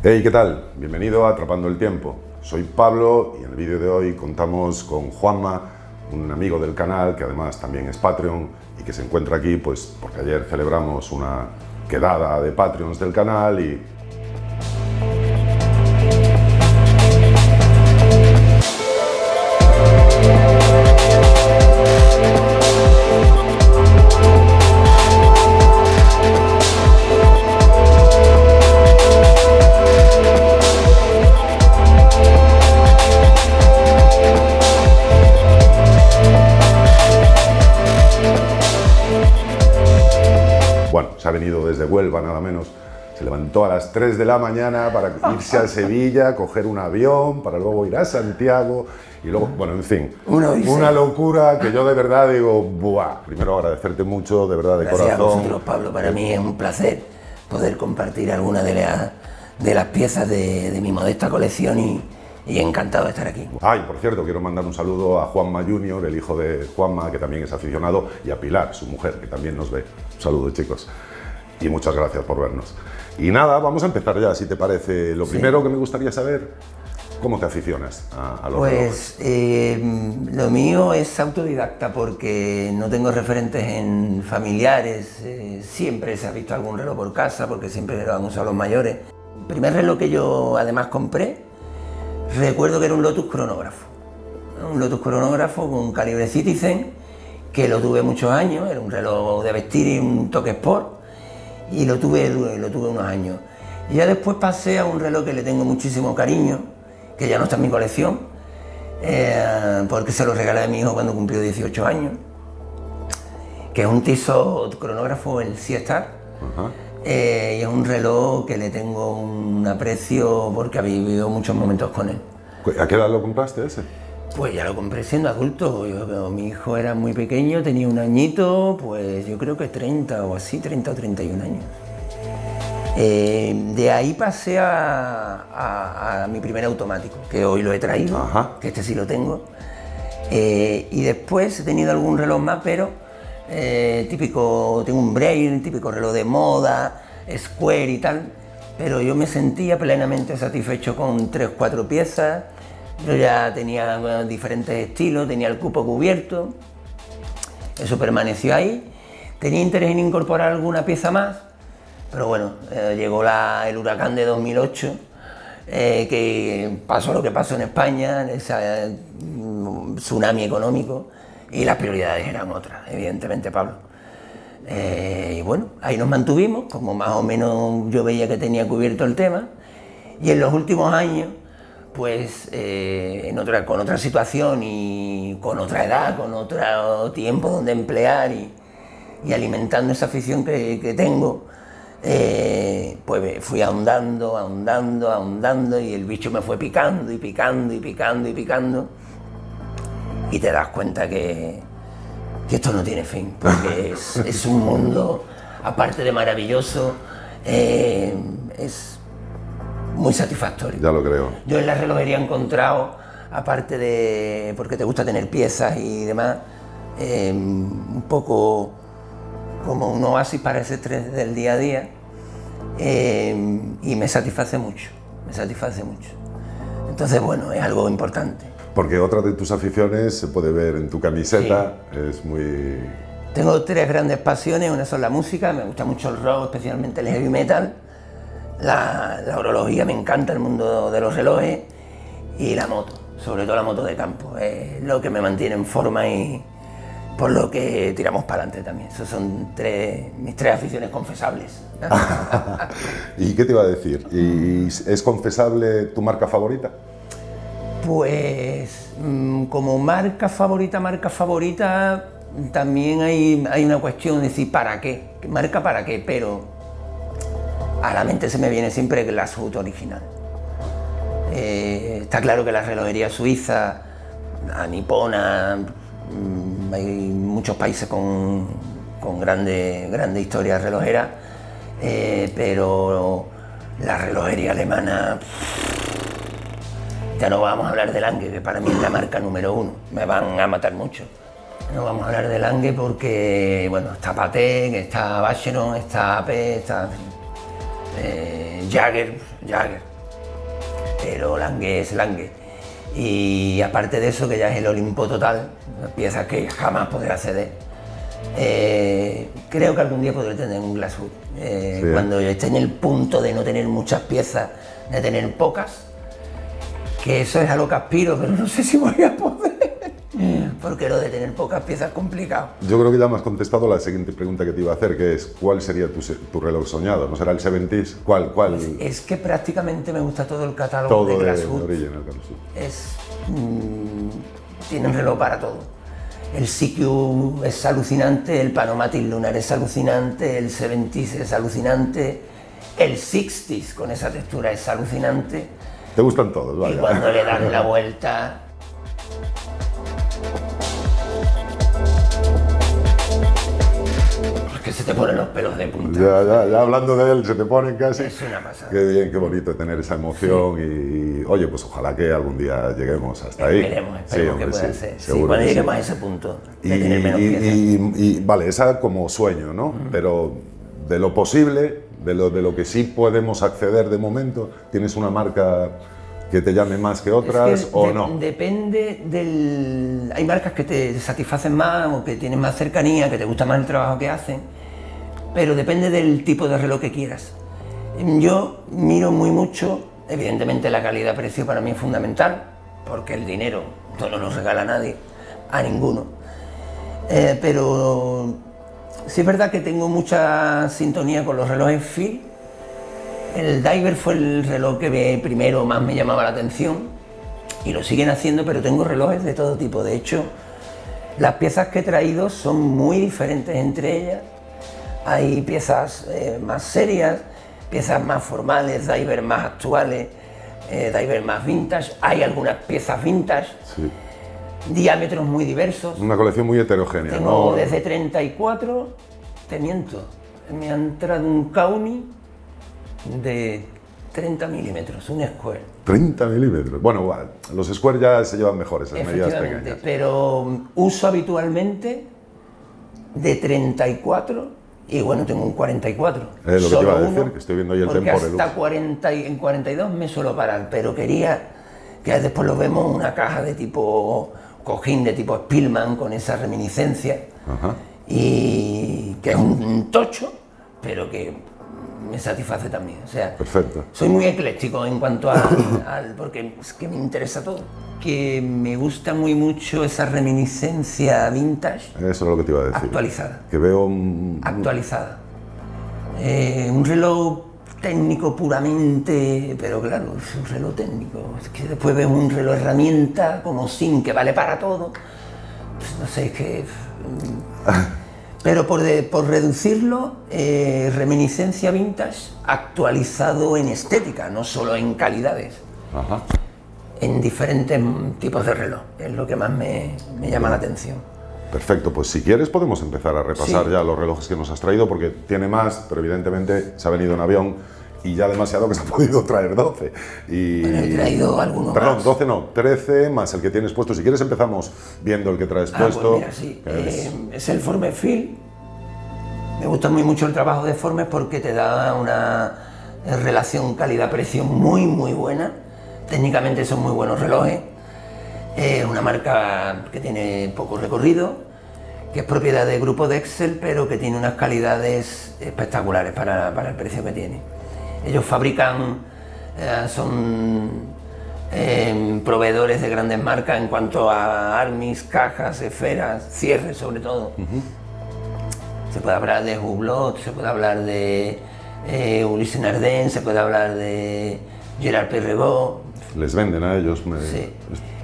Hey, ¿qué tal? Bienvenido a Atrapando el Tiempo. Soy Pablo y en el vídeo de hoy contamos con Juanma, un amigo del canal que además también es Patreon y que se encuentra aquí pues porque ayer celebramos una quedada de Patreons del canal y... Ha venido desde Huelva, nada menos. Se levantó a las 3 de la mañana para irse a Sevilla, coger un avión, para luego ir a Santiago y luego, bueno, en fin, una locura que yo de verdad digo, ¡buah! Primero agradecerte mucho, de verdad, de corazón. Gracias a vosotros, Pablo. Para mí es un placer poder compartir alguna de las piezas de mi modesta colección y encantado de estar aquí. Y por cierto, quiero mandar un saludo a Juanma Junior, el hijo de Juanma, que también es aficionado, y a Pilar, su mujer, que también nos ve. Un saludo, chicos. Y muchas gracias por vernos. Y nada, vamos a empezar ya, si te parece. Lo primero que me gustaría saber, ¿cómo te aficionas a los relojes? Pues lo mío es autodidacta porque no tengo referentes en familiares. Siempre se ha visto algún reloj por casa porque siempre lo han usado los mayores. El primer reloj que yo además compré, recuerdo que era un Lotus cronógrafo. Un Lotus cronógrafo con calibre Citizen, que lo tuve muchos años. Era un reloj de vestir y un toque sport. Y lo tuve unos años. Y ya después pasé a un reloj que le tengo muchísimo cariño, que ya no está en mi colección, porque se lo regalé a mi hijo cuando cumplió 18 años, que es un Tissot cronógrafo, el C-Star. Y es un reloj que le tengo un aprecio porque he vivido muchos momentos con él. ¿A qué edad lo compraste ese? Pues ya lo compré siendo adulto. Mi hijo era muy pequeño, tenía un añito, pues yo creo que 30 o así, 30 o 31 años. De ahí pasé a mi primer automático, que hoy lo he traído, que este sí lo tengo. Y después he tenido algún reloj más, pero típico, tengo un Breitling, típico reloj de moda, square y tal, pero yo me sentía plenamente satisfecho con 3 o 4 piezas. Yo ya tenía diferentes estilos, tenía el cupo cubierto, eso permaneció ahí. Tenía interés en incorporar alguna pieza más, pero bueno, llegó el huracán de 2008, que pasó lo que pasó en España, ese tsunami económico, y las prioridades eran otras, evidentemente, Pablo. Y bueno, ahí nos mantuvimos, como más o menos yo veía que tenía cubierto el tema, y en los últimos años, pues con otra situación y con otra edad, con otro tiempo donde emplear y alimentando esa afición que tengo, pues fui ahondando y el bicho me fue picando y te das cuenta que esto no tiene fin, porque es un mundo, aparte de maravilloso, es muy satisfactorio. Ya lo creo. Yo en la relojería he encontrado, aparte de porque te gusta tener piezas y demás, un poco como un oasis para ese estrés del día a día, y me satisface mucho, Entonces, bueno, es algo importante. Porque otra de tus aficiones se puede ver en tu camiseta, es muy... Tengo 3 grandes pasiones, una son la música, me gusta mucho el rock, especialmente el heavy metal, la horología, me encanta el mundo de los relojes, y la moto, sobre todo la moto de campo, es lo que me mantiene en forma y por lo que tiramos para adelante también. Esas son mis tres aficiones confesables. ¿Y qué te iba a decir? ¿Y es confesable tu marca favorita? Pues como marca favorita, también hay una cuestión de decir para qué, marca para qué, pero... a la mente se me viene siempre la Sud original. Está claro que la relojería suiza, la nipona, hay muchos países con grandes historias relojeras, pero la relojería alemana, ya no vamos a hablar de Lange, que para mí es la marca número 1, me van a matar mucho. No vamos a hablar de Lange porque, bueno, está Patek, está Vacheron, está AP, está... Jagger, Cero, Lange es Lange. Y aparte de eso, que ya es el Olimpo total, piezas que jamás podré acceder. Creo que algún día podré tener un Glasshood. Sí. Cuando yo esté en el punto de no tener muchas piezas, de tener pocas, que eso es a lo que aspiro, pero no sé si voy a poder, porque lo de tener pocas piezas es complicado. Yo creo que ya me has contestado la siguiente pregunta que te iba a hacer, que es ¿cuál sería tu reloj soñado? ¿No será el 70s? ¿Cuál? Pues es que prácticamente me gusta todo el catálogo de Glasshood. Todo de original Glasshood. Tiene un reloj para todo. El CQ es alucinante, el Panomatic Lunar es alucinante, el 70s es alucinante, el 60s con esa textura es alucinante. Te gustan todos, vaya. Y cuando le dan la vuelta... que se te ponen los pelos de punta. Ya hablando de él, se te ponen casi. Es una pasada. Qué bien, qué bonito tener esa emoción. Sí. Y oye, pues ojalá que algún día lleguemos hasta ahí. Esperemos, sí, hombre, que pueda ser. Sí, cuando lleguemos a ese punto de tener menos piezas. Y vale, esa como sueño, ¿no? Pero de lo posible, de lo que sí podemos acceder de momento, ¿tienes una marca que te llame más que otras o no? Depende del... Hay marcas que te satisfacen más o que tienen más cercanía, que te gusta más el trabajo que hacen, pero depende del tipo de reloj que quieras. Yo miro muy mucho, evidentemente la calidad-precio para mí es fundamental, porque el dinero no lo regala a nadie, a ninguno. Pero sí es verdad que tengo mucha sintonía con los relojes Fil. El Diver fue el reloj que primero más me llamaba la atención y lo siguen haciendo, pero tengo relojes de todo tipo. De hecho, las piezas que he traído son muy diferentes entre ellas. Hay piezas más serias, piezas más formales, Diver más actuales, Diver más vintage. Hay algunas piezas vintage, sí. Diámetros muy diversos. Una colección muy heterogénea. Tengo, ¿no? Desde 34, te miento, me ha entrado un Kauni de 30 milímetros, un square. 30 milímetros, bueno, los square ya se llevan mejor, esas medidas pequeñas. Pero uso habitualmente de 34 y bueno, tengo un 44. Es lo que te iba a decir, que estoy viendo ahí el Tempore Lux. Porque hasta 40, en 42 me suelo parar, pero quería que después lo vemos una caja de tipo cojín, de tipo Spillman, con esa reminiscencia. Ajá. Y que es un tocho, pero que me satisface también, o sea, perfecto. Soy muy ecléctico en cuanto al porque es que me interesa todo, que me gusta muy mucho esa reminiscencia vintage. Eso es lo que te iba a decir. Actualizada. Que veo actualizada. Un reloj técnico puramente, pero claro, es un reloj técnico. Es que después veo un reloj herramienta como SIM que vale para todo. Pues no sé, es que pero por reducirlo, reminiscencia vintage actualizado en estética, no solo en calidades. Ajá. En diferentes tipos de reloj, es lo que más me llama la atención. Perfecto, pues si quieres podemos empezar a repasar ya los relojes que nos has traído, porque tiene más, pero evidentemente se ha venido en avión y ya demasiado que se ha podido traer 12. Y bueno, he traído algunos. Perdón, más. 12 no, 13 más el que tienes puesto. Si quieres empezamos viendo el que traes puesto. Pues mira, sí. Es el Formex Fil. Me gusta muy mucho el trabajo de Formex porque te da una relación calidad-precio muy, muy buena. Técnicamente son muy buenos relojes. Una marca que tiene poco recorrido, que es propiedad de Grupo de Excel, pero que tiene unas calidades espectaculares para el precio que tiene. Ellos fabrican, son proveedores de grandes marcas en cuanto a armis, cajas, esferas, cierres sobre todo. Se puede hablar de Hublot, se puede hablar de Ulysse Nardin, se puede hablar de Gerard Perregaux. Les venden a ellos. Sí.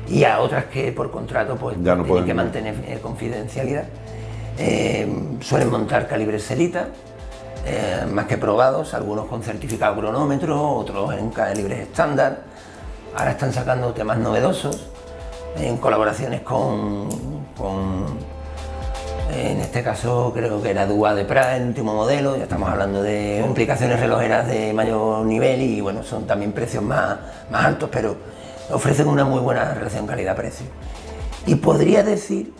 Y a otras que por contrato pues ya no tienen que mantener confidencialidad. Suelen montar calibres Selita. Más que probados, algunos con certificado cronómetro, otros en calibres estándar. Ahora están sacando temas novedosos en colaboraciones con en este caso creo que era Dua de Prat, el último modelo. Ya estamos hablando de implicaciones relojeras de mayor nivel y bueno, son también precios más altos, pero ofrecen una muy buena relación calidad-precio. Y podría decir,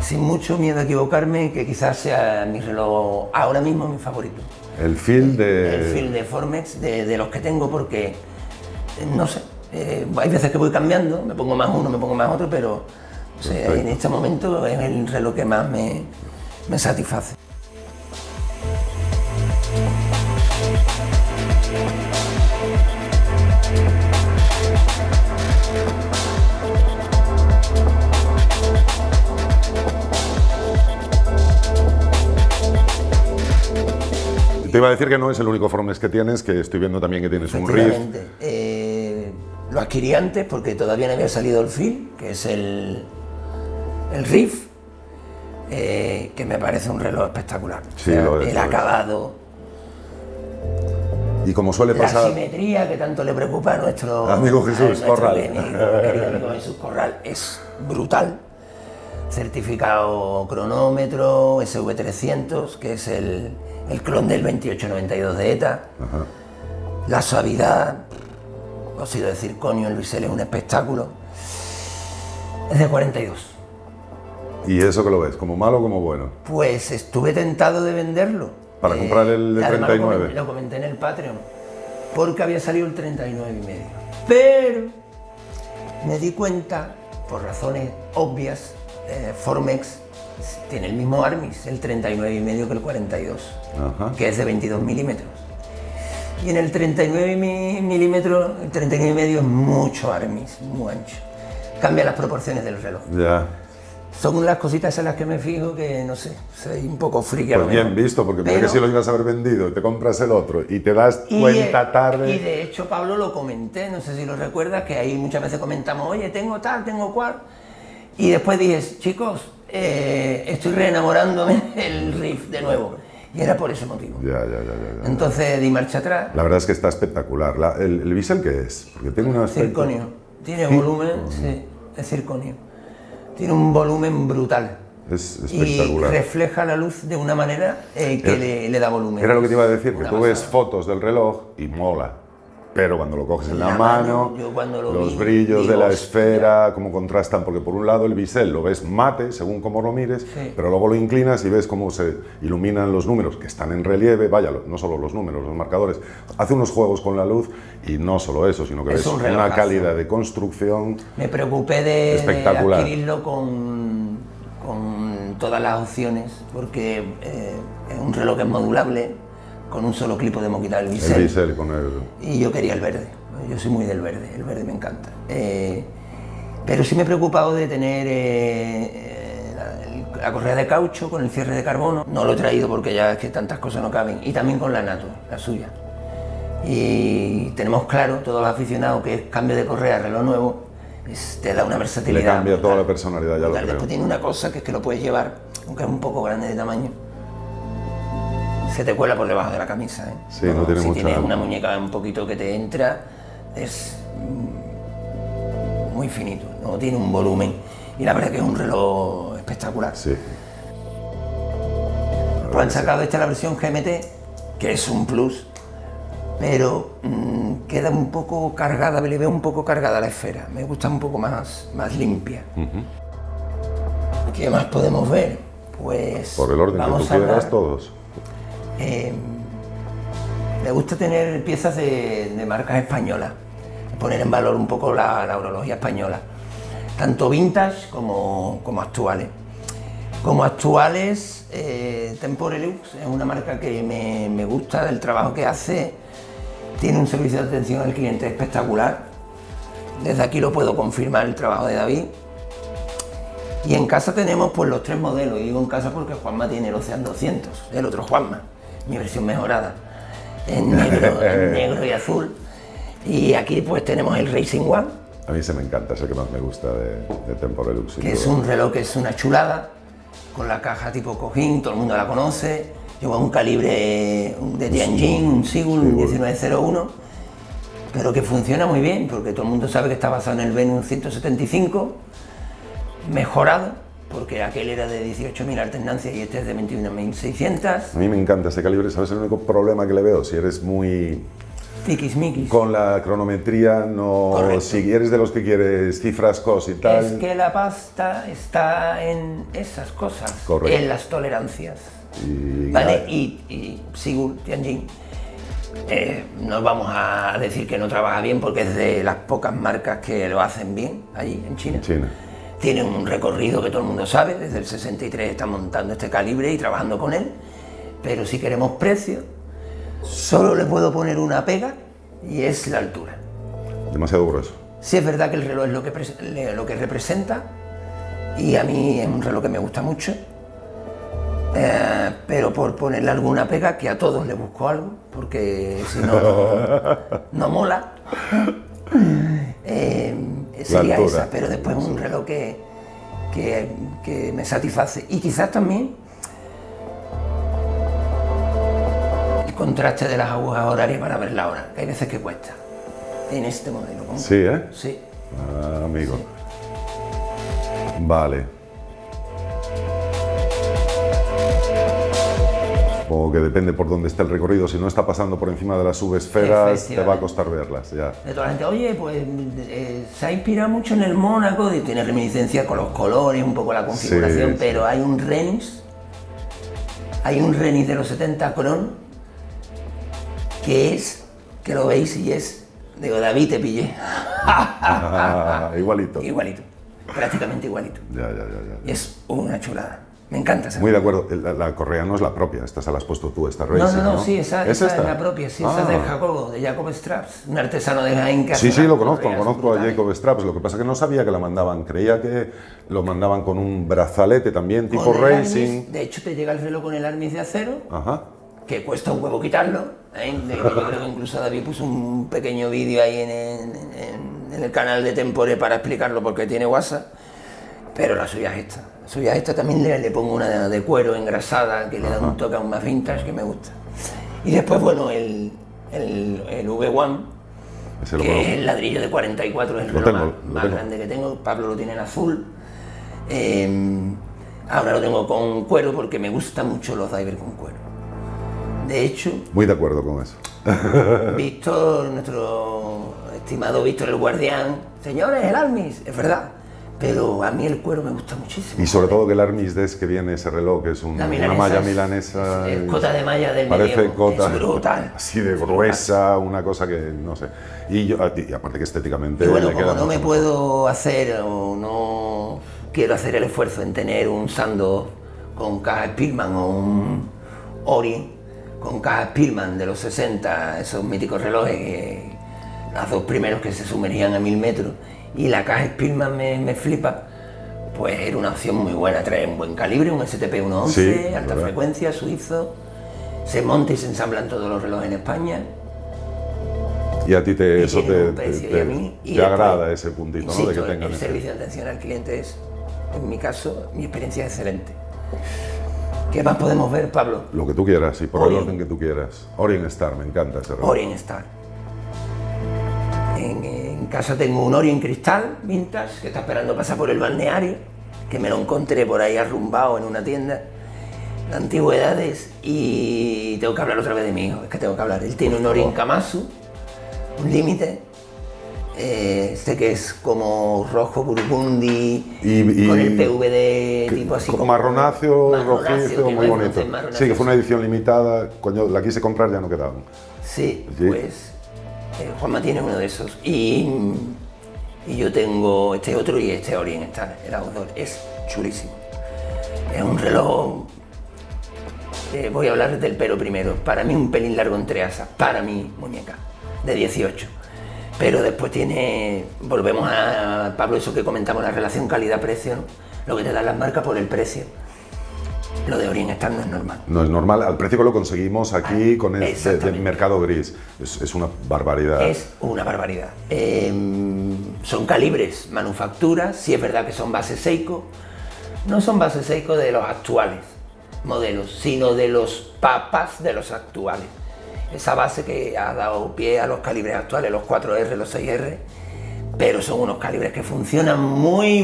sin mucho miedo a equivocarme, que quizás sea mi reloj ahora mismo mi favorito. El Fil de Formex, de los que tengo, porque no sé, hay veces que voy cambiando, me pongo más uno, me pongo más otro, pero o sea, en este momento es el reloj que más me satisface. Te iba a decir que no es el único Formex que tienes, que estoy viendo también que tienes un Riff. Lo adquirí antes porque todavía no había salido el Fil, que es el Riff, que me parece un reloj espectacular. Sí, o sea, lo es, el lo acabado. Es. Y como suele pasar. La simetría que tanto le preocupa a nuestro amigo Jesús Corral. Querido amigo Jesús Corral, es brutal. Certificado cronómetro, SV300, que es el clon del 2892 de ETA. Ajá. La suavidad, óxido de circonio, el bisel es un espectáculo. Es de 42. ¿Y eso que lo ves? ¿Como malo o como bueno? Pues estuve tentado de venderlo. Para comprar el de 39. Lo comenté en el Patreon, porque había salido el 39,5. Pero me di cuenta, por razones obvias, Formex tiene el mismo Armis, el 39,5 que el 42, ajá, que es de 22 milímetros. Y en el 39 milímetros, el 39,5 es mucho Armis, muy ancho. Cambia las proporciones del reloj. Ya. Son las cositas en las que me fijo que, no sé, soy un poco friki. Pues bien visto, porque pero, si lo ibas a haber vendido, te compras el otro y te das cuenta tarde. Y de hecho, Pablo, lo comenté, no sé si lo recuerdas, que ahí muchas veces comentamos, oye, tengo tal, tengo cual. Y después dije, chicos, estoy reenamorándome del Riff de nuevo. Y era por ese motivo. Ya. Entonces di marcha atrás. La verdad es que está espectacular. ¿El bisel qué es? Porque tengo una circonio. Tiene volumen, sí, es circonio. Tiene un volumen brutal. Es espectacular. Y refleja la luz de una manera que le da volumen. Era lo que te iba a decir, que tú ves fotos del reloj y mola. Pero cuando lo coges en la mano, los brillos de la esfera, cómo contrastan, porque por un lado el bisel lo ves mate, según cómo lo mires, sí, pero luego lo inclinas y ves cómo se iluminan los números, que están en relieve, vaya, no solo los números, los marcadores, hace unos juegos con la luz y no solo eso, sino que es una calidad de construcción espectacular. Me preocupé de adquirirlo con todas las opciones, porque es un reloj que es modulable. Con un solo clip podemos quitar el bisel. El bisel con el... Y yo quería el verde. Yo soy muy del verde. El verde me encanta. Pero sí me he preocupado de tener la correa de caucho con el cierre de carbono. No lo he traído porque ya es que tantas cosas no caben. Y también con la Nato, la suya. Y tenemos claro, todos los aficionados, que es cambio de correa, reloj nuevo, te da una versatilidad. Le cambia toda la personalidad, ya lo creo. Después tiene una cosa que es que lo puedes llevar, aunque es un poco grande de tamaño. Se te cuela por debajo de la camisa, ¿eh? Sí, no tiene mucha... Si tienes una muñeca un poquito que te entra, es muy finito, no tiene un volumen. Y la verdad es que es un reloj espectacular. Sí. Pues han sacado esta la versión GMT, que es un plus, pero queda un poco cargada, le veo un poco cargada la esfera. Me gusta un poco más limpia. Uh-huh. ¿Qué más podemos ver? Pues... Por el orden vamos que tú quieras, todos. Me gusta tener piezas de marcas españolas, poner en valor un poco la horología española, tanto vintage como actuales. Como actuales, Tempore Lux es una marca que me gusta, el trabajo que hace, tiene un servicio de atención al cliente espectacular. Desde aquí lo puedo confirmar, el trabajo de David. Y en casa tenemos pues los tres modelos, y digo en casa porque Juanma tiene el Ocean 200, el otro Juanma, mi versión mejorada, en negro, y azul. Y aquí pues tenemos el Racing One. A mí se me encanta, es el que más me gusta de Tempore Lux. Que es un reloj que es una chulada, con la caja tipo cojín, todo el mundo la conoce. Lleva un calibre de Tianjin, un Sigul, un 1901, pero que funciona muy bien, porque todo el mundo sabe que está basado en el Venus 175, mejorado, porque aquel era de 18,000 alternancias y este es de 21,600. A mí me encanta este calibre, ¿sabes? El único problema que le veo, si eres muy... tiquismiquis. Con la cronometría, no... Correcto. Si eres de los que quieres cifras, cosas y tal... Es que la pasta está en esas cosas. Correcto. En las tolerancias. Y... Vale, y Sigurd, Tianjin. No vamos a decir que no trabaja bien porque es de las pocas marcas que lo hacen bien allí en China. Tiene un recorrido que todo el mundo sabe, desde el 63 están montando este calibre y trabajando con él, pero si queremos precio, solo le puedo poner una pega y es la altura. Demasiado grueso. Sí, es verdad que el reloj es lo que representa y a mí es un reloj que me gusta mucho, pero por ponerle alguna pega, que a todos le busco algo, porque si no, no mola. Sería esa, pero después un reloj que me satisface. Y quizás también el contraste de las agujas horarias para ver la hora, que hay veces que cuesta. En este modelo. ¿Cómo? Sí, ¿eh? Sí. Ah, amigo. Sí. Vale. Supongo que depende por dónde está el recorrido. Si no está pasando por encima de las subesferas, te va a costar verlas. Ya. De toda la gente, oye, pues se ha inspirado mucho en el Mónaco, tiene reminiscencia con los colores, un poco la configuración, sí, pero hay un RENIS, de los 70 Cron, que es, que lo veis y es, digo, David, te pillé. Igualito. Igualito, prácticamente igualito. Ya. Es una chulada. Me encanta esa. Muy de acuerdo. La correa no es la propia, esta se la has puesto tú, esta Racing. No, sí, esa es la propia, sí, esa es de Jacob Straps, un artesano de Jaén. Sí, lo conozco a Jacob Straps, lo que pasa es que no sabía que la mandaban, creía que lo mandaban con un brazalete también, tipo con Racing. Armis, de hecho, te llega el reloj con el armis de acero, que cuesta un huevo quitarlo, yo creo que incluso David puso un pequeño vídeo ahí en el canal de Tempore para explicarlo porque tiene WhatsApp, pero la suya es esta. Suya esta también le pongo una de cuero engrasada que le da un toque aún más vintage que me gusta. Y después, bueno, el V1, que es el ladrillo de 44, es el reloj más grande que tengo. Pablo lo tiene en azul. Ahora lo tengo con cuero porque me gustan mucho los divers con cuero. De hecho... Muy de acuerdo con eso. Víctor, nuestro estimado Víctor el guardián, señores, el armis, es verdad. Pero a mí el cuero me gusta muchísimo. Y sobre todo que el armis des que viene ese reloj, que es una malla milanesa. Es cota de malla del medievo. Parece cota. Es brutal. Así de gruesa, una cosa que no sé. Y aparte que estéticamente. Y bueno, como no me puedo hacer o no quiero hacer el esfuerzo en tener un Sandoz con caja Spillman o un Ori con caja Spillman de los 60, esos míticos relojes, los dos primeros que se sumergían a 1000 metros. Y la caja Spillman me flipa, pues era una opción muy buena, trae un buen calibre, un STP 111, sí, alta frecuencia, suizo, se monta y se ensamblan todos los relojes en España. Y a ti te agrada ese puntito, insisto, ¿no? De que tengan el servicio de atención al cliente es, en mi caso, mi experiencia es excelente. ¿Qué más podemos ver, Pablo? Lo que tú quieras y por el orden que tú quieras. Orient Star, me encanta ese reloj. Orient Star. En casa tengo un Orient Cristal vintage que está esperando pasar por el balneario, que me lo encontré por ahí arrumbado en una tienda de antigüedades y tengo que hablar otra vez de mi hijo, es que tengo que hablar. Él tiene un Orient Kamasu, un límite, este que es como rojo burgundi, con el PVD tipo así. Como marronáceo, rojizo, muy bonito. Sí, que fue una edición limitada, cuando la quise comprar ya no quedaban. Sí, pues... Juanma tiene uno de esos y yo tengo este otro y este Orient Star, el outdoor, es chulísimo. Es un reloj, voy a hablar del pelo primero, para mí un pelín largo entre asas, para mi muñeca, de 18. Pero después tiene, volvemos a Pablo, eso que comentamos, la relación calidad-precio, ¿no? Lo que te dan las marcas por el precio. Lo de Orient Star no es normal. No es normal, al precio que lo conseguimos aquí con este mercado gris. Es una barbaridad. Es una barbaridad. Son calibres, manufacturas, sí es verdad que son bases Seiko. No son bases Seiko de los actuales modelos, sino de los papás de los actuales. Esa base que ha dado pie a los calibres actuales, los 4R, los 6R, pero son unos calibres que funcionan muy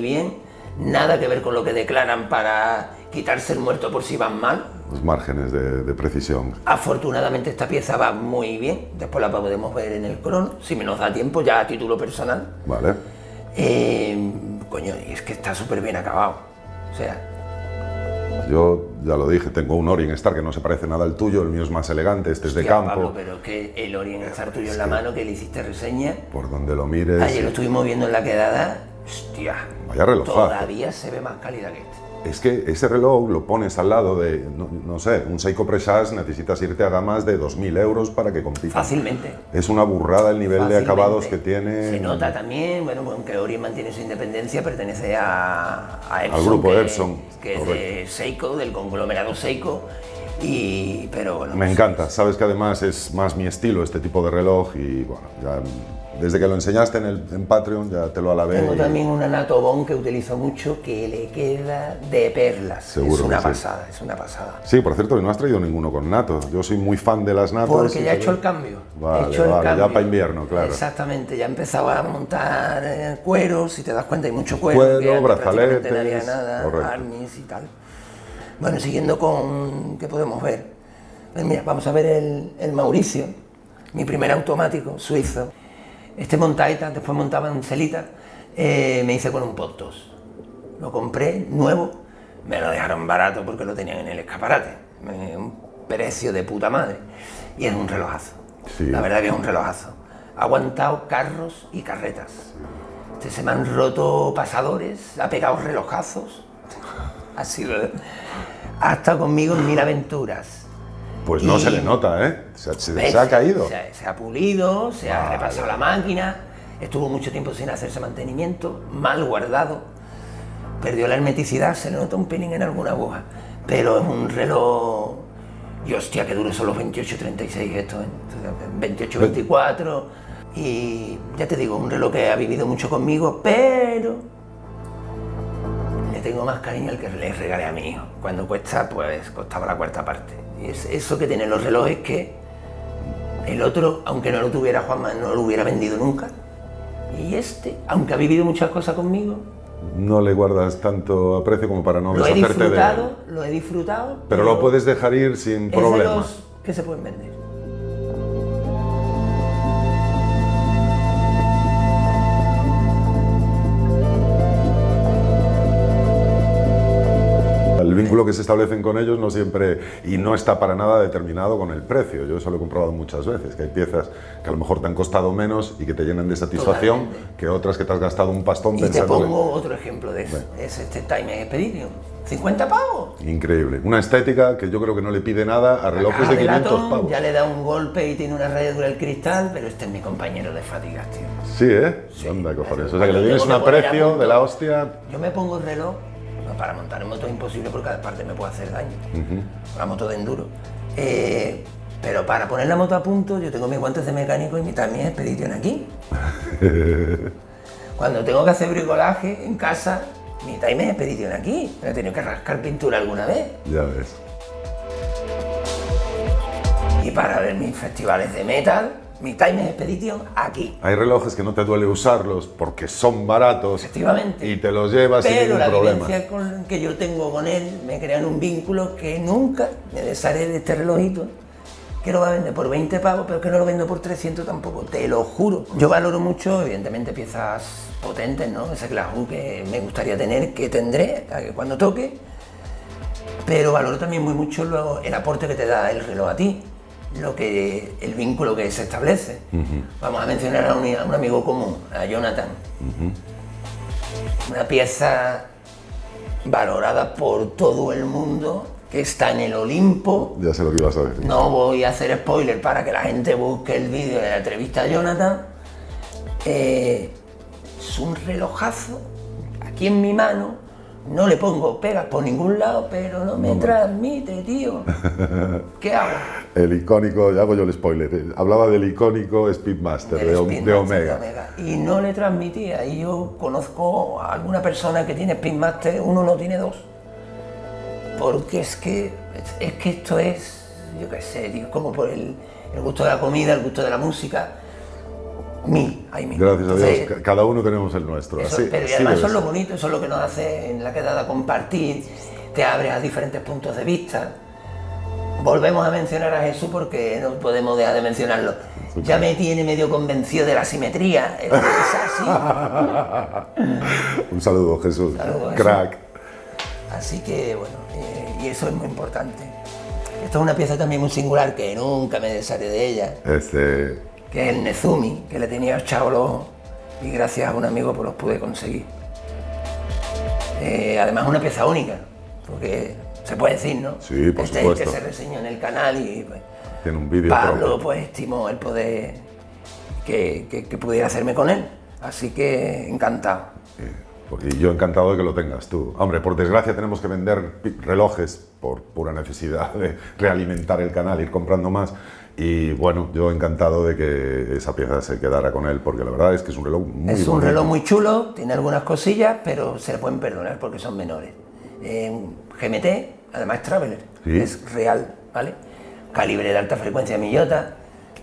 bien. Nada que ver con lo que declaran para quitarse el muerto por si van mal. Los márgenes de precisión. Afortunadamente esta pieza va muy bien, después la podemos ver en el crono, si me nos da tiempo, ya a título personal. Vale. Coño, es que está súper bien acabado. O sea, Yo ya lo dije, tengo un Orient Star que no se parece nada al tuyo, el mío es más elegante, este es de campo. Pablo, pero que el Orient Star tuyo en la mano, que le hiciste reseña. Por donde lo mires. Ayer lo estuvimos viendo en la quedada. Hostia. Vaya reloj. Todavía se ve más calidad que este. Es que ese reloj lo pones al lado de, no sé, un Seiko Precious, necesitas irte a gamas de 2.000 euros para que compita. Fácilmente. Es una burrada el nivel de acabados que tiene. Se nota también, bueno, aunque Ori mantiene su independencia, pertenece a Epson, al grupo Epson, que es de Seiko, del conglomerado Seiko. Y, pero bueno, me encanta, sabes que además es más mi estilo este tipo de reloj y bueno, ya desde que lo enseñaste en Patreon ya te lo alabé. Tengo también un anatobón que utilizo mucho que le queda de perlas. Seguro. Es una pasada, es una pasada. Sí, por cierto, que no has traído ninguno con nato. Yo soy muy fan de las natos. Porque ya he hecho el cambio. Vale, ya para invierno, claro. Exactamente, ya empezaba a montar cueros, si te das cuenta hay mucho cuero. Cuero, brazaletes, no había nada, arnis y tal. Bueno, siguiendo con... ¿qué podemos ver? Pues mira, vamos a ver el Mauricio, mi primer automático suizo. Este monta ETA, después montaba en Selita, me hice con un Pontos. Lo compré nuevo, me lo dejaron barato porque lo tenían en el escaparate. Un precio de puta madre. Y es un relojazo. Sí. La verdad que es un relojazo. Ha aguantado carros y carretas. Sí. Se me han roto pasadores, ha pegado relojazos. Ha sido... ha estado conmigo en mil aventuras. Pues no se le nota, ¿eh? Se ha caído. Se ha pulido, se ha repasado la máquina, estuvo mucho tiempo sin hacerse mantenimiento, mal guardado, perdió la hermeticidad, se le nota un pelín en alguna aguja, pero es un reloj... y hostia, que duro son los 28-36 estos, ¿eh? 28-24, y ya te digo, un reloj que ha vivido mucho conmigo, pero... tengo más cariño al que les regalé a mi hijo. Cuando cuesta, pues costaba la cuarta parte. Y es eso que tienen los relojes, que el otro, aunque no lo tuviera Juanma, no lo hubiera vendido nunca. Y este, aunque ha vivido muchas cosas conmigo... no le guardas tanto aprecio como para no deshacerte de él. Lo he disfrutado... pero lo puedes dejar ir sin problemas. Es de los que se pueden vender. El vínculo que se establecen con ellos no siempre y no está para nada determinado con el precio. Yo eso lo he comprobado muchas veces, que hay piezas que a lo mejor te han costado menos y que te llenan de satisfacción. Totalmente. Que otras que te has gastado un pastón pensando... Y te pongo que... otro ejemplo de eso, es este Time Expedition. 50 pavos. Increíble. Una estética que yo creo que no le pide nada a relojes de 500 pavos. Ya le da un golpe y tiene una rayadura el cristal, pero este es mi compañero de fatigas, tío. Sí, ¿eh? Sí, anda, cojones. O sea, que le tienes un aprecio de la hostia. Yo me pongo el reloj... para montar en moto es imposible porque cada parte me puede hacer daño. Una moto de enduro. Pero para poner la moto a punto, yo tengo mis guantes de mecánico y mi también expedición aquí. Cuando tengo que hacer bricolaje en casa, mi Time Expedition aquí. Me he tenido que rascar pintura alguna vez. Ya ves. Y para ver mis festivales de metal, mi Time Expedition aquí. Hay relojes que no te duele usarlos porque son baratos. Efectivamente. Y te los llevas sin ningún problema. Pero la vivencia que yo tengo con él me crean un vínculo que nunca me desharé de este relojito, que lo va a vender por 20 pavos, pero que no lo vendo por 300 tampoco, te lo juro. Yo valoro mucho, evidentemente, piezas potentes, ¿no? Esa Clajú que me gustaría tener, que tendré cuando toque, pero valoro también muy mucho el aporte que te da el reloj a ti. El vínculo que se establece. Vamos a mencionar a un amigo común, a Jonathan. Una pieza valorada por todo el mundo, que está en el Olimpo. Ya sé lo que ibas a decir. No voy a hacer spoiler para que la gente busque el vídeo de la entrevista a Jonathan. Es un relojazo, aquí en mi mano. No le pongo pegas por ningún lado, pero no me transmite, tío. ¿Qué hago? El icónico, ya hago yo el spoiler, hablaba del icónico Speedmaster, de Omega. Y no le transmitía, y yo conozco a alguna persona que tiene Speedmaster, uno no tiene dos. Porque es que esto es, yo qué sé, tío, como por el gusto de la comida, el gusto de la música. Gracias a Dios, entonces, cada uno tenemos el nuestro. Eso, así, pero y además eso es lo bonito, eso es lo que nos hace en la quedada compartir, te abres a diferentes puntos de vista. Volvemos a mencionar a Jesús porque no podemos dejar de mencionarlo. Ya me tiene medio convencido de la simetría. Es así. Un saludo, Jesús. Crack. Así que bueno. y eso es muy importante. Esto es una pieza también muy singular que nunca me desharé de ella, que es el Nezumi, que le tenía echado los ojos y gracias a un amigo pues los pude conseguir. Además es una pieza única, porque se puede decir, ¿no? Sí, por supuesto. Es que se reseñó en el canal y pues, tiene un vídeo Pablo propio. Pues estimó el poder que pudiera hacerme con él, así que encantado. Y yo encantado de que lo tengas tú. Hombre, por desgracia tenemos que vender relojes por pura necesidad de realimentar el canal, ir comprando más. Y bueno, yo encantado de que esa pieza se quedara con él, porque la verdad es que es un reloj muy bonito. Es un reloj muy chulo, tiene algunas cosillas, pero se le pueden perdonar porque son menores. GMT, además Traveler, ¿sí? Es real, ¿vale? Calibre de alta frecuencia Miyota.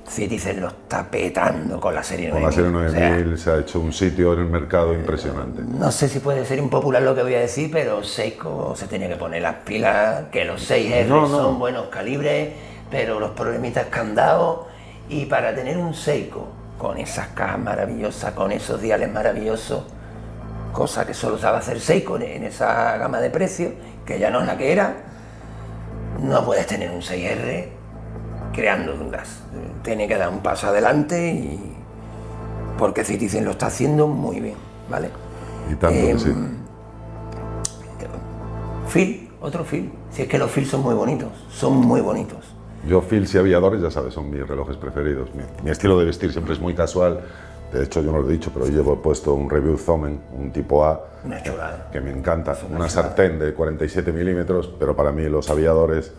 Citizen lo está petando con la serie 9000. Con la serie 9000 se ha hecho un sitio en el mercado impresionante. No sé si puede ser impopular lo que voy a decir, pero Seiko se tenía que poner las pilas, que los 6R son buenos calibres, pero los problemitas que han dado. Y para tener un Seiko con esas cajas maravillosas, con esos diales maravillosos, cosa que solo sabe hacer Seiko en esa gama de precios, que ya no es la que era, no puedes tener un 6R creando dudas. Tiene que dar un paso adelante y porque Citizen lo está haciendo muy bien, ¿vale? Y tanto que sí. Fil, otro Fil. Si es que los Fil son muy bonitos, son muy bonitos. Yo Fil y Aviadores, ya sabes, son mis relojes preferidos. Mi estilo de vestir siempre es muy casual. De hecho, yo no lo he dicho, pero yo llevo puesto un Review Zomen, un tipo A, una chulada, que me encanta. Una sartén de 47 milímetros, pero para mí los Aviadores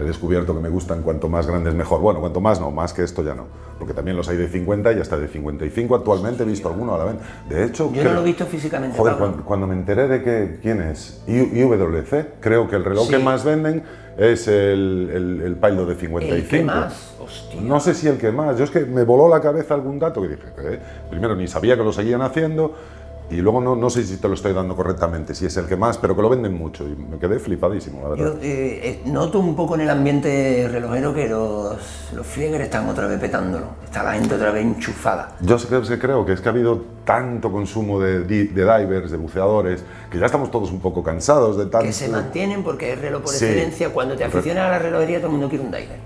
he descubierto que me gustan cuanto más grandes mejor. Bueno, cuanto más no, más que esto ya no. Porque también los hay de 50 y hasta de 55 actualmente. He visto alguno a la venta. De hecho, yo no lo he visto físicamente. Joder, cuando me enteré de que quién es IWC, creo que el reloj que más venden es el Pablo de 55. ¿El que más? Hostia. No sé si el que más. Yo es que me voló la cabeza algún dato que dije, primero ni sabía que lo seguían haciendo. Y luego no sé si te lo estoy dando correctamente, si es el que más, pero que lo venden mucho y me quedé flipadísimo, la verdad. Yo noto un poco en el ambiente relojero que los Flieger están otra vez petándolo, está la gente otra vez enchufada. Yo creo que ha habido tanto consumo de divers, de buceadores, que ya estamos todos un poco cansados de tanto. Que se mantienen porque es reloj por excelencia, cuando te aficionas a la relojería todo el mundo quiere un diver.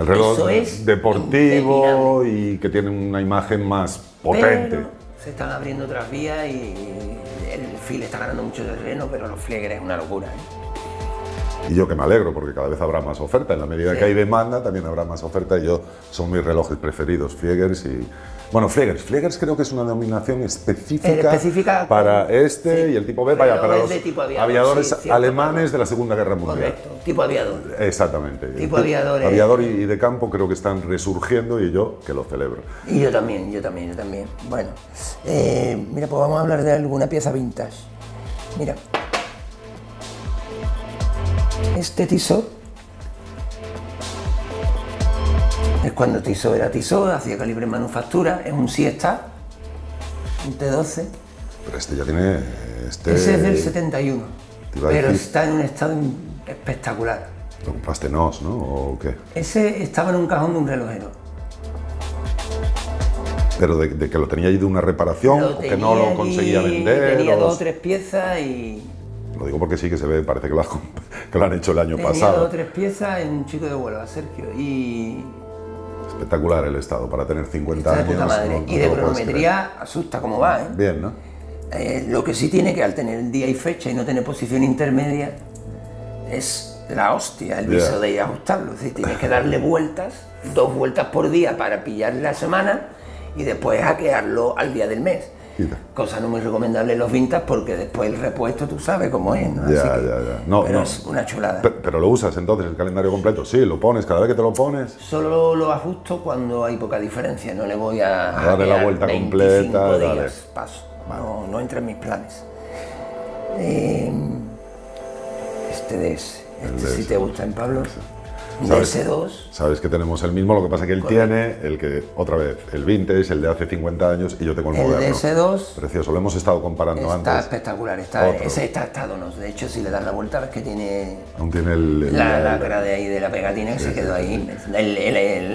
El reloj es deportivo y que tiene una imagen más potente. Pero se están abriendo otras vías y el Fil está ganando mucho terreno, pero los Flieger es una locura, ¿eh? Y yo que me alegro, porque cada vez habrá más oferta. En la medida que hay demanda, también habrá más oferta. Y yo, son mis relojes preferidos, Fliegers y... Bueno, Fliegers. Fliegers creo que es una denominación específica para este y el tipo B, vaya, para los aviadores alemanes de la Segunda Guerra Mundial. Correcto, tipo aviador. Exactamente. Tipo aviador. Aviador y de campo creo que están resurgiendo y yo que lo celebro. Y yo también, yo también, yo también. Bueno, mira, pues vamos a hablar de alguna pieza vintage. Mira. Este Tissot. Es cuando Tissot era Tissot, hacía calibre en manufactura, es un Siesta, un T12. Pero este ya tiene... Ese es del 71, pero está en un estado espectacular. ¿Lo compraste NOS, no? ¿O qué? Ese estaba en un cajón de un relojero. ¿Pero de que lo tenía allí de una reparación o que no lo conseguía vender? Tenía dos o tres piezas y... Lo digo porque sí que se ve, parece que lo han hecho el año pasado. Tenía dos o tres piezas en un chico de Huelva, Sergio, y... Espectacular el estado para tener 50 años. Y de cronometría asusta como va, ¿eh? Bien, ¿no? Lo que sí tiene que al tener el día y fecha y no tener posición intermedia es la hostia, el viso de ajustarlo. Es decir, tienes que darle vueltas, dos vueltas por día para pillar la semana y después hackearlo al día del mes. Cosa no muy recomendable en los vintage porque después el repuesto tú sabes cómo es, ¿no? Ya. No, pero no. Es una chulada. Pero lo usas entonces el calendario completo, sí, lo pones cada vez que te lo pones. Solo lo ajusto cuando hay poca diferencia, no le voy a darle la vuelta 25 completa. Días, paso. Vale. No entra en mis planes. Este sí te gusta en Pablo. ¿Sabes? Sabes que tenemos el mismo, lo que pasa es que él tiene el que, otra vez, el vintage, el de hace 50 años y yo tengo el moderno. El DS2. Precioso, lo hemos estado comparando antes. Está espectacular, ese está Donos. De hecho, si le das la vuelta, ves que tiene. Aún tiene la lacra de ahí de la pegatina que se quedó ahí.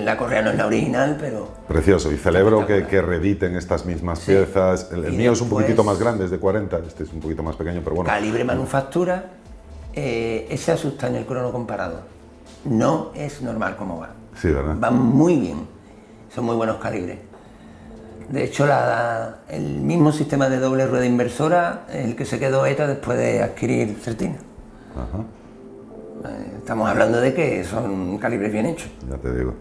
La correa no es la original, pero. Precioso, y celebro que reediten estas mismas piezas. El mío es un poquitito más grande, es de 40, este es un poquito más pequeño, pero bueno. Calibre manufactura. se asusta en el crono comparado. No es normal cómo va. Sí, ¿verdad? Van muy bien. Son muy buenos calibres. De hecho, el mismo sistema de doble rueda inversora es el que se quedó ETA después de adquirir Certina. Ajá. Estamos hablando de que son calibres bien hechos. Ya te digo.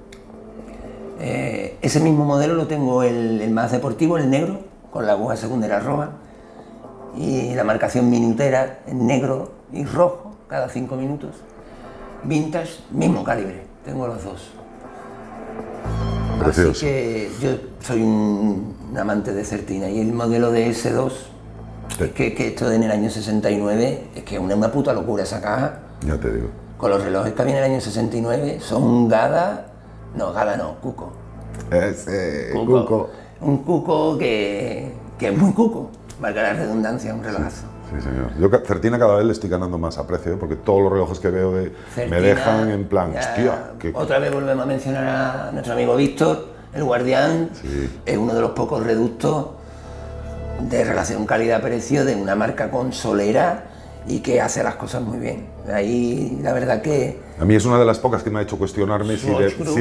Ese mismo modelo lo tengo el más deportivo, el negro, con la aguja secundaria roja y la marcación minutera en negro y rojo cada 5 minutos. Vintage, mismo calibre, tengo los dos. Precioso. Así que yo soy un amante de Certina y el modelo de S2, sí. es que esto en el año 69, es que es una puta locura esa caja. Ya te digo. Con los relojes que había en el año 69, son Gada, no, Gada no, Cuco. Ese, Cuco. Cuco. Un Cuco que es muy Cuco, marca la redundancia, un relojazo. Sí, señor. Yo Certina cada vez le estoy ganando más aprecio, porque todos los relojes que veo Certina, me dejan en plan, hostia. Que... Otra vez volvemos a mencionar a nuestro amigo Víctor, el guardián, sí. Es uno de los pocos reductos de relación calidad-precio de una marca consolera y que hace las cosas muy bien. Ahí la verdad que... A mí es una de las pocas que me ha hecho cuestionarme si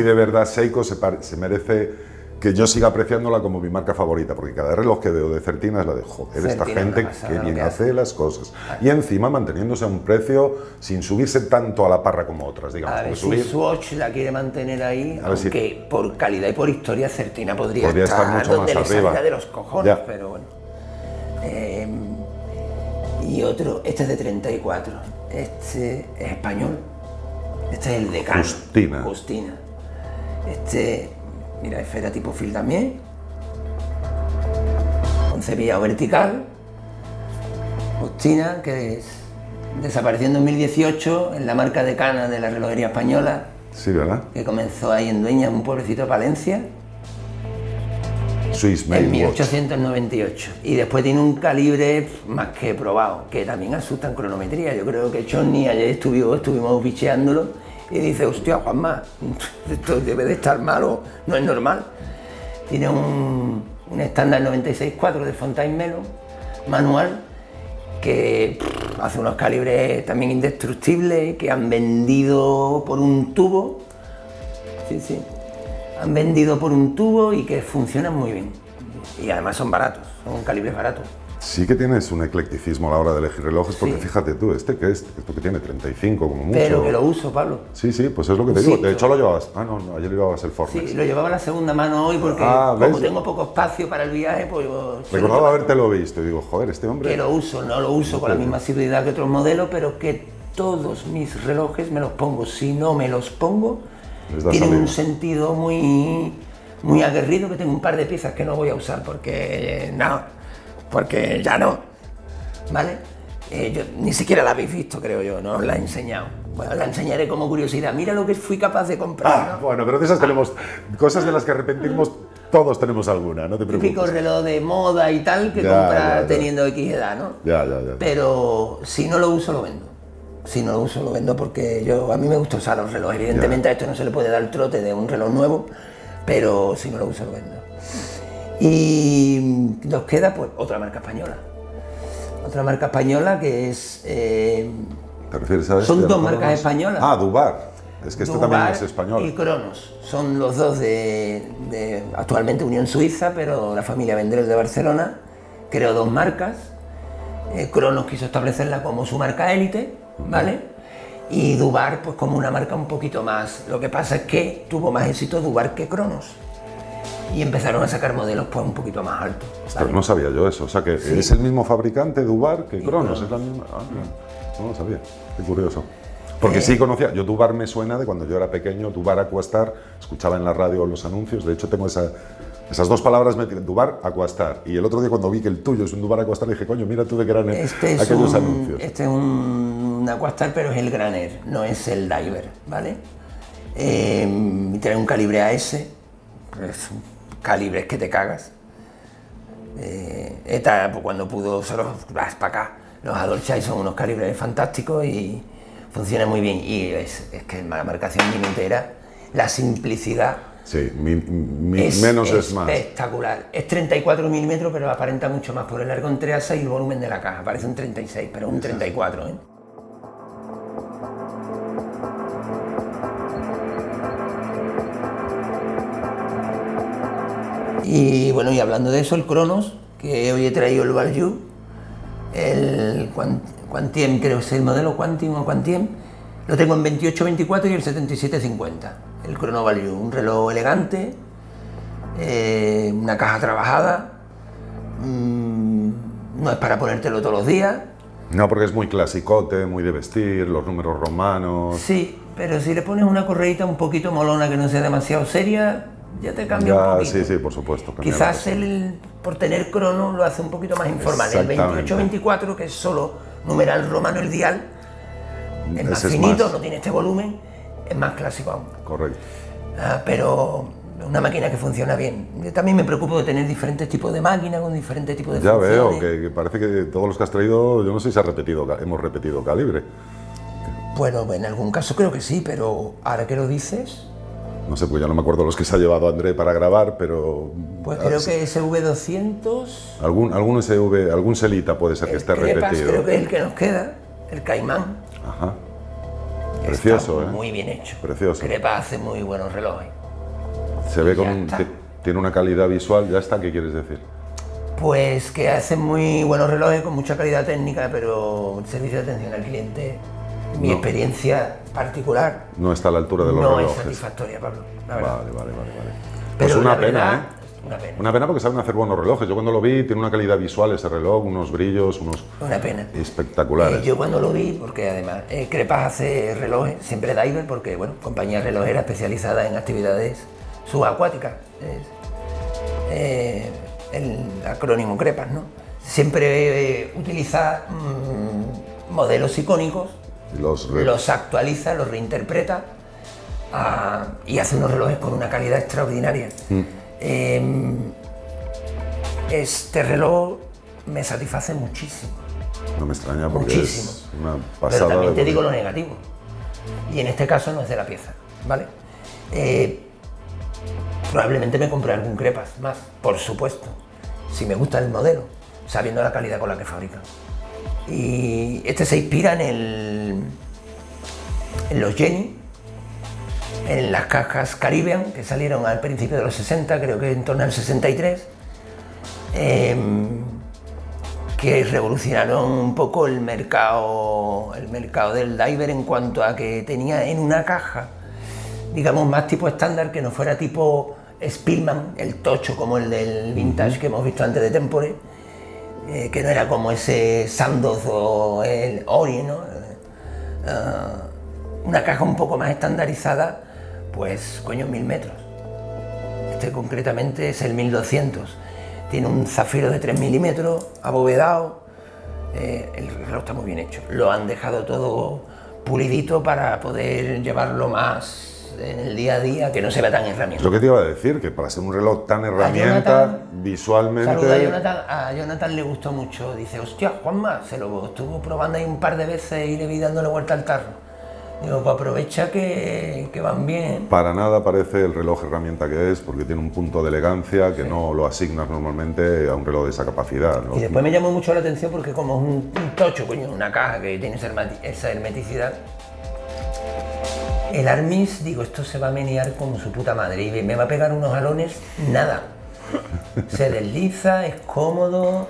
de verdad Seiko se merece... que yo siga apreciándola como mi marca favorita, porque cada reloj que veo de Certina es la de joder, Certina, esta gente que bien hace las cosas. Vale. Y encima manteniéndose a un precio sin subirse tanto a la parra como otras, digamos. A ver si Swatch la quiere mantener ahí, aunque si... por calidad y por historia Certina podría estar mucho donde más le arriba. Salga de los cojones, ya. Pero bueno. Y otro, este es de 34, este es español, este es el de Cano. Justina. Justina. Este... Mira, esfera tipo Fil también, con cepillado vertical, Justina, que desapareció en 2018 en la marca de Cana de la relojería española. Sí, ¿verdad? Que comenzó ahí en Dueñas, un pueblecito de Palencia, Swiss Made en 1898. Watch. Y después tiene un calibre más que probado, que también asusta en cronometría. Yo creo que Johnny ayer estuvimos bicheándolo. Y dice, hostia, Juanma, esto debe de estar malo, no es normal. Tiene un estándar 96.4 de Fontaine Melon, manual, que hace unos calibres también indestructibles, que han vendido por un tubo. Sí, sí. Han vendido por un tubo y que funcionan muy bien. Y además son baratos, son calibres baratos. Sí que tienes un eclecticismo a la hora de elegir relojes, porque sí. Fíjate tú, esto que tiene 35 como mucho. Pero que lo uso, Pablo. Sí, sí, pues es lo que te digo. De hecho lo llevabas. Ah, no, no, ayer lo llevabas el Formex. Sí, lo llevaba la segunda mano hoy porque como tengo poco espacio para el viaje, pues... Recordaba habértelo visto y digo, joder, este hombre... Que lo uso, no lo uso con la misma asiduidad que otros modelos, pero que todos mis relojes me los pongo. Si no me los pongo, tienen un sentido muy, muy aguerrido, que tengo un par de piezas que no voy a usar porque... no. Porque ya no, ¿vale? Yo ni siquiera la habéis visto, creo yo, no os la he enseñado. Bueno, la enseñaré como curiosidad. Mira lo que fui capaz de comprar. Ah, ¿no? Bueno, pero de esas tenemos cosas de las que arrepentimos, todos tenemos alguna, no te preocupes. Típico reloj de moda y tal que compras teniendo X edad, ¿no? Ya. Pero si no lo uso, lo vendo. Si no lo uso, lo vendo porque a mí me gusta usar los relojes. Evidentemente a esto no se le puede dar el trote de un reloj nuevo, pero si no lo uso, lo vendo. Y nos queda pues otra marca española que es... ¿Te refieres a son dos marcas españolas. Ah, Dubar, es que este también es español. Y Cronos, son los dos de actualmente Unión Suiza, pero la familia Vendrell de Barcelona creó dos marcas. Cronos quiso establecerla como su marca élite, ¿vale? Y Dubar pues como una marca un poquito más, lo que pasa es que tuvo más éxito Dubar que Cronos. Y empezaron a sacar modelos pues un poquito más altos. ¿Vale? No sabía yo eso, o sea que es el mismo fabricante Dubar que Cronos, es la misma... Ah, no lo sabía, qué curioso. Porque sí conocía, yo Dubar me suena de cuando yo era pequeño, Dubar Aquastar, escuchaba en la radio los anuncios, de hecho tengo esas dos palabras metidas, Dubar Aquastar. Y el otro día cuando vi que el tuyo es un Dubar Aquastar dije, coño, mira tú de que eran aquellos anuncios. Este es un Aquastar pero es el Graner, no es el Diver, ¿vale? Trae un calibre AS, pues, calibres que te cagas. ETA, pues, cuando pudo, se los vas para acá. Los Adolchai son unos calibres fantásticos y funciona muy bien. Y es que la marcación minutera, la simplicidad. Sí, menos es más. Espectacular. Es 34 milímetros, pero aparenta mucho más por el largo entre asa y el volumen de la caja. Parece un 36, pero un 34, ¿eh? Y bueno, y hablando de eso, el Cronos, que hoy he traído el Value, el Quantiem, creo que es el modelo Quantium o Quantiem, lo tengo en 28-24 y el 77-50, el Chrono Value, un reloj elegante, una caja trabajada, no es para ponértelo todos los días. No, porque es muy clasicote, muy de vestir, los números romanos... Sí, pero si le pones una correita un poquito molona que no sea demasiado seria, ya te cambia un poquito. Sí, sí, por supuesto. Quizás él, por tener crono, lo hace un poquito más informal. El 28-24, que es solo numeral romano, el dial, es más finito, no tiene este volumen, es más clásico aún. Correcto. Pero una máquina que funciona bien. Yo también me preocupo de tener diferentes tipos de máquinas con diferentes tipos de funciones. Ya veo, que parece que todos los que has traído, yo no sé si se ha repetido, hemos repetido calibre. Bueno, en algún caso creo que sí, pero ahora que lo dices... No sé, pues ya no me acuerdo los que se ha llevado André para grabar, pero... Pues creo que SV200... Algún SV, algún Selita puede ser que esté repetido. Creo que es el que nos queda, el Caimán. Ajá. Precioso, está muy bien hecho. Precioso. Crepa hace muy buenos relojes. Se ve con... Tiene una calidad visual, ya está, ¿qué quieres decir? Pues que hace muy buenos relojes con mucha calidad técnica, pero el servicio de atención al cliente... Mi experiencia particular no está a la altura de los relojes. No es satisfactoria, Pablo, la verdad. Vale. Pero pues una pena, ¿eh? Una pena porque saben hacer buenos relojes. Yo cuando lo vi, tiene una calidad visual ese reloj, unos brillos, unos espectaculares. Yo cuando lo vi, porque además Crepas hace relojes, siempre Diver, porque bueno, compañía relojera especializada en actividades subacuáticas. El acrónimo Crepas, ¿no? Siempre utiliza modelos icónicos. Los actualiza, los reinterpreta y hace unos relojes con una calidad extraordinaria. Este reloj me satisface muchísimo. No me extraña porque muchísimo. Es una pasada. Pero también te digo lo negativo. Y en este caso no es de la pieza, ¿vale? Probablemente me compré algún Crepas más, por supuesto. Si me gusta el modelo, sabiendo la calidad con la que fabrican. Y este se inspira en los Jenny, en las cajas Caribbean, que salieron al principio de los 60, creo que en torno al 63, que revolucionaron un poco el mercado del diver en cuanto a que tenía en una caja, digamos, más tipo estándar, que no fuera tipo Spillman, el tocho como el del vintage que hemos visto antes de Tempore, que no era como ese Sandoz o el Ori, ¿no? Una caja un poco más estandarizada, pues coño, 1000 metros. Este concretamente es el 1200. Tiene un zafiro de 3 milímetros, abovedado. El reloj está muy bien hecho. Lo han dejado todo pulidito para poder llevarlo más en el día a día, que no se vea tan herramienta. Lo que te iba a decir, que para ser un reloj tan herramienta, Jonathan, visualmente... Saluda a Jonathan. A Jonathan le gustó mucho. Dice, hostia, Juanma, se lo estuvo probando ahí un par de veces y le vi dándole vuelta al tarro. Digo, pues aprovecha que van bien. Para nada parece el reloj herramienta que es, porque tiene un punto de elegancia que no lo asignas normalmente a un reloj de esa capacidad, ¿no? Y después me llamó mucho la atención porque como es un tocho, coño, una caja que tiene esa hermeticidad, el Armis, digo, esto se va a menear como su puta madre y me va a pegar unos jalones, nada. Se desliza, es cómodo,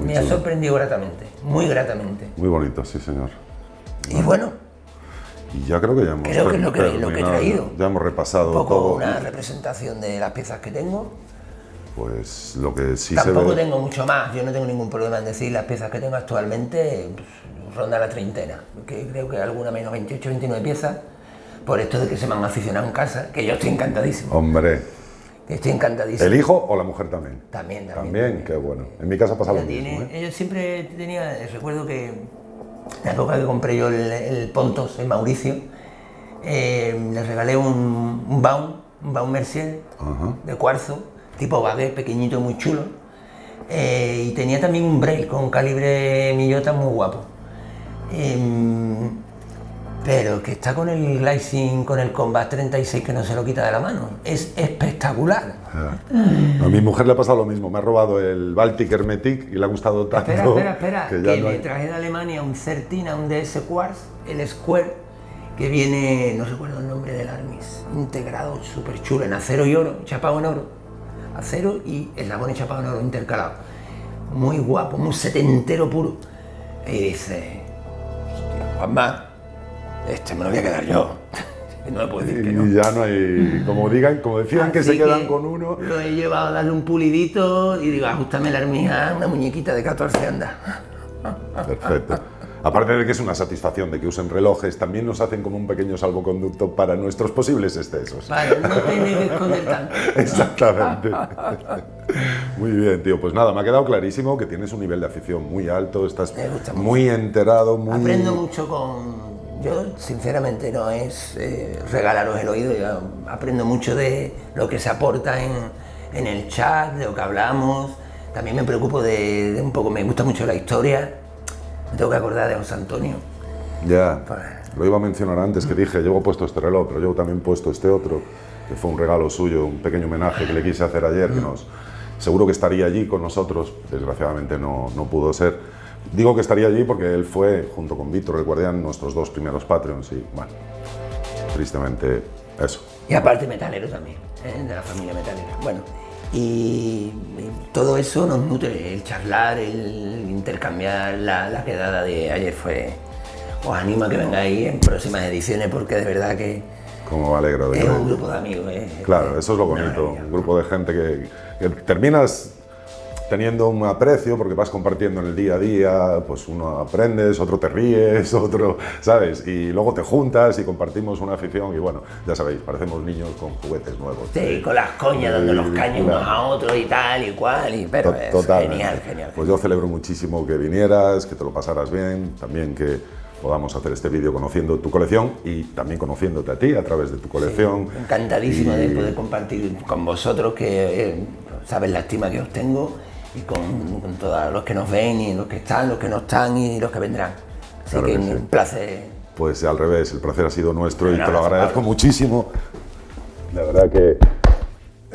me ha sorprendido gratamente, muy gratamente. Muy bonito, sí señor. Y bueno. Y ya creo que ya hemos lo que he traído. Ya hemos repasado un poco todo. Una representación de las piezas que tengo. Pues lo que sí Tampoco tengo mucho más, yo no tengo ningún problema en decir las piezas que tengo actualmente, pues, ronda la treintena, que creo que alguna menos 28, 29 piezas. Por esto de que se me han aficionado en casa, que yo estoy encantadísimo. Hombre. Estoy encantadísimo. ¿El hijo o la mujer también? También, qué bueno. En mi casa pasaba lo mismo, ¿eh? Ellos siempre tenían, recuerdo que la época que compré yo el Pontos, el Mauricio, le regalé un Baum Mercier de cuarzo, tipo baguette, pequeñito, muy chulo. Y tenía también un Breil con calibre Miyota muy guapo. Pero que está con el Glycine, con el Combat 36, que no se lo quita de la mano. Es espectacular. A mi mujer le ha pasado lo mismo. Me ha robado el Baltic Hermetic y le ha gustado tanto. Espera. Que me traje de Alemania un Certina, un DS Quartz, el Square, que viene, no recuerdo el nombre del Armis, integrado, súper chulo, en acero y oro, chapado en oro. acero y eslabón y chapado en oro intercalado. Muy guapo, muy setentero puro. Y dice, hostia, Juanma, este me lo voy a quedar yo. No le puedo decir que no. Y ya no hay, como decían que se quedan con uno. Lo he llevado a darle un pulidito y digo, ajustame la armija, una muñequita de 14 andas. Perfecto. Aparte de que es una satisfacción de que usen relojes, también nos hacen como un pequeño salvoconducto para nuestros posibles excesos. Vale, no tienes que esconder tanto. Exactamente. Muy bien, tío. Pues nada, me ha quedado clarísimo que tienes un nivel de afición muy alto, estás muy enterado, muy... Aprendo mucho con... Yo, sinceramente, no es regalaros el oído. Yo aprendo mucho de lo que se aporta en el chat, de lo que hablamos. También me preocupo de un poco... Me gusta mucho la historia. Me tengo que acordar de José Antonio. Ya, lo iba a mencionar antes, que dije, llevo puesto este reloj, pero llevo también puesto este otro, que fue un regalo suyo, un pequeño homenaje que le quise hacer ayer, que nos... Seguro que estaría allí con nosotros, desgraciadamente no pudo ser. Digo que estaría allí porque él fue, junto con Víctor, el guardián, nuestros dos primeros Patreons y, bueno, tristemente, eso. Y aparte metalero también, de la familia metalera. Bueno, y todo eso nos nutre, el charlar, el intercambiar, la quedada de ayer fue... Os animo a que vengáis en próximas ediciones porque de verdad que... Como me alegro de... Es un grupo de amigos, Claro, eso es lo bonito, un grupo de gente que terminas... teniendo un aprecio porque vas compartiendo en el día a día, pues uno aprendes, otro te ríes, otro, ¿sabes? Y luego te juntas y compartimos una afición y bueno, ya sabéis, parecemos niños con juguetes nuevos. Sí, con las coñas, dando los caños unos a otros y tal y cual, pero es genial, genial. Pues yo celebro muchísimo que vinieras, que te lo pasaras bien, también que podamos hacer este vídeo conociendo tu colección y también conociéndote a ti a través de tu colección. Sí, encantadísimo de poder compartir con vosotros, que sabes la estima que os tengo. Y con todos los que nos ven, y los que están, los que no están y los que vendrán. Así claro que un placer. Pues al revés, el placer ha sido nuestro y te lo agradezco muchísimo. La verdad que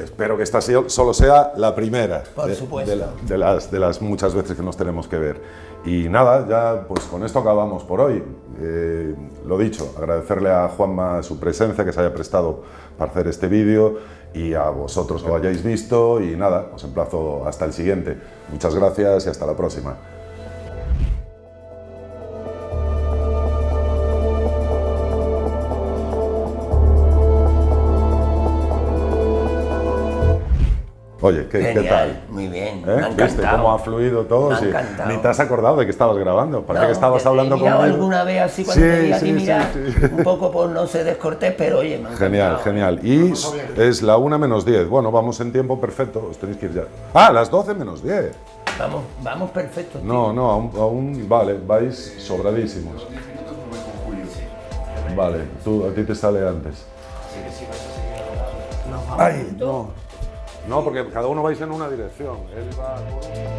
espero que esta solo sea la primera. Por supuesto. De las muchas veces que nos tenemos que ver. Y nada, ya pues con esto acabamos por hoy. Lo dicho, agradecerle a Juanma su presencia, que se haya prestado para hacer este vídeo, y a vosotros que lo hayáis visto, y nada, os emplazo hasta el siguiente. Muchas gracias y hasta la próxima. Oye, ¿qué tal? Muy bien, me ha encantado. ¿Viste cómo ha fluido todo? Sí. Ni te has acordado de que estabas grabando, parece que estabas hablando conmigo. Alguna vez así cuando te vi a ti, mira, un poco por no ser descortés, pero oye, me ha encantado. Genial, genial. Y es la 1:40. Bueno, vamos en tiempo perfecto, os tenéis que ir ya. ¡Ah, las 12:10! Vamos perfecto. No, aún vale, vais sobradísimos. Vale, tú, a ti te sale antes. Ay, no. No, porque cada uno vais en una dirección. Él va...